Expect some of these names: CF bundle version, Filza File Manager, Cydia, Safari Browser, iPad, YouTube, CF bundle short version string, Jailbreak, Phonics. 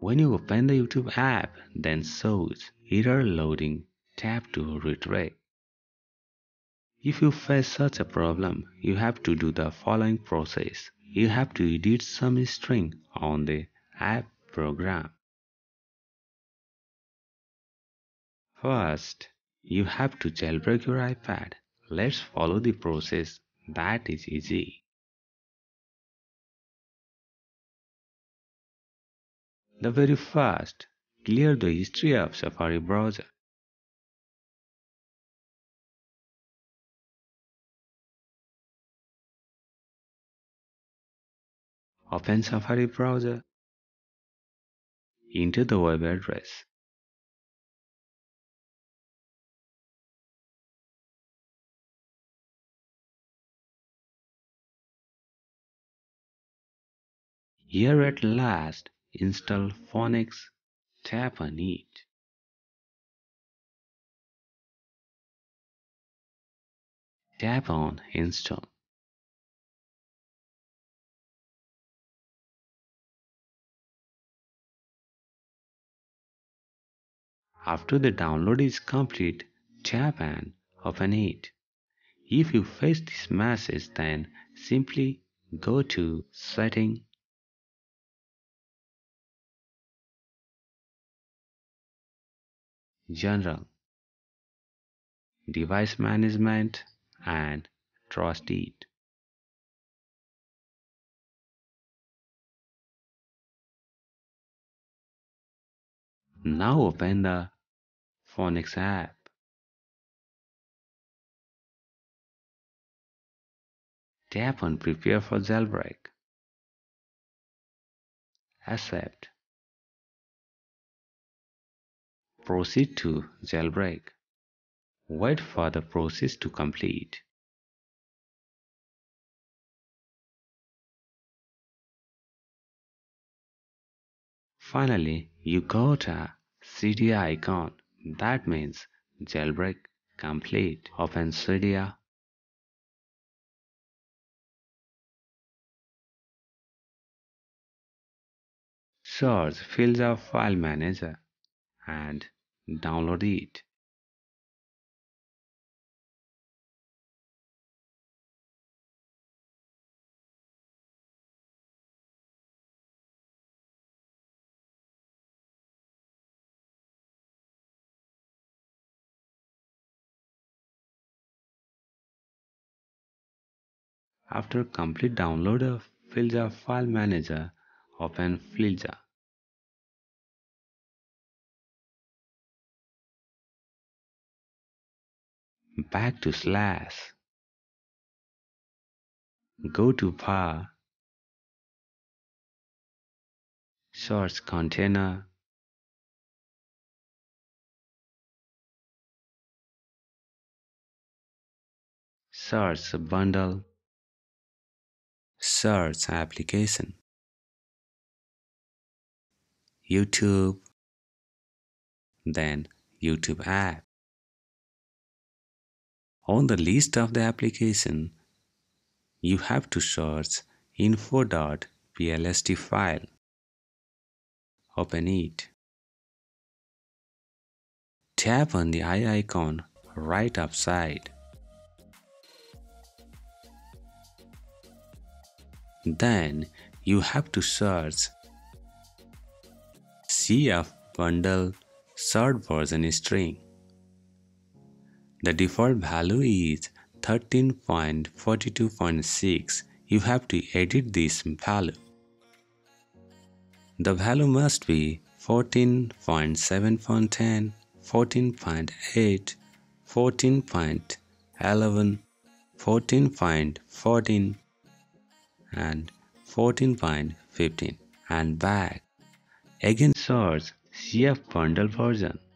When you open the YouTube app, then shows error loading, tap to retract. If you face such a problem, you have to do the following process. You have to edit some string on the app program. First, you have to jailbreak your iPad. Let's follow the process. That is easy. The very first, clear the history of Safari browser. Open Safari browser. Enter the web address. Here at last, install Phonics, tap on it. Tap on Install. After the download is complete, tap and open it. If you face this message, then simply go to Settings, General, Device Management, and Trust It. Now open the Phonics app. Tap on Prepare for Jailbreak. Accept. Proceed to jailbreak. Wait for the process to complete. Finally, you got a Cydia icon. That means jailbreak complete. Open Cydia. Search Filza File Manager and download it. After complete download of Filza File Manager, open Filza. Back to slash. Go to bar. Source container. Source bundle. Search application, YouTube, then YouTube app. On the list of the application, you have to search info.plst file. Open it. Tap on the eye icon right upside. Then you have to search CF bundle short version string. The default value is 13.42.6. You have to edit this value. The value must be 14.7.10, 14.8, 14.11, 14.14. and 14.15 and back. Again search CF bundle version.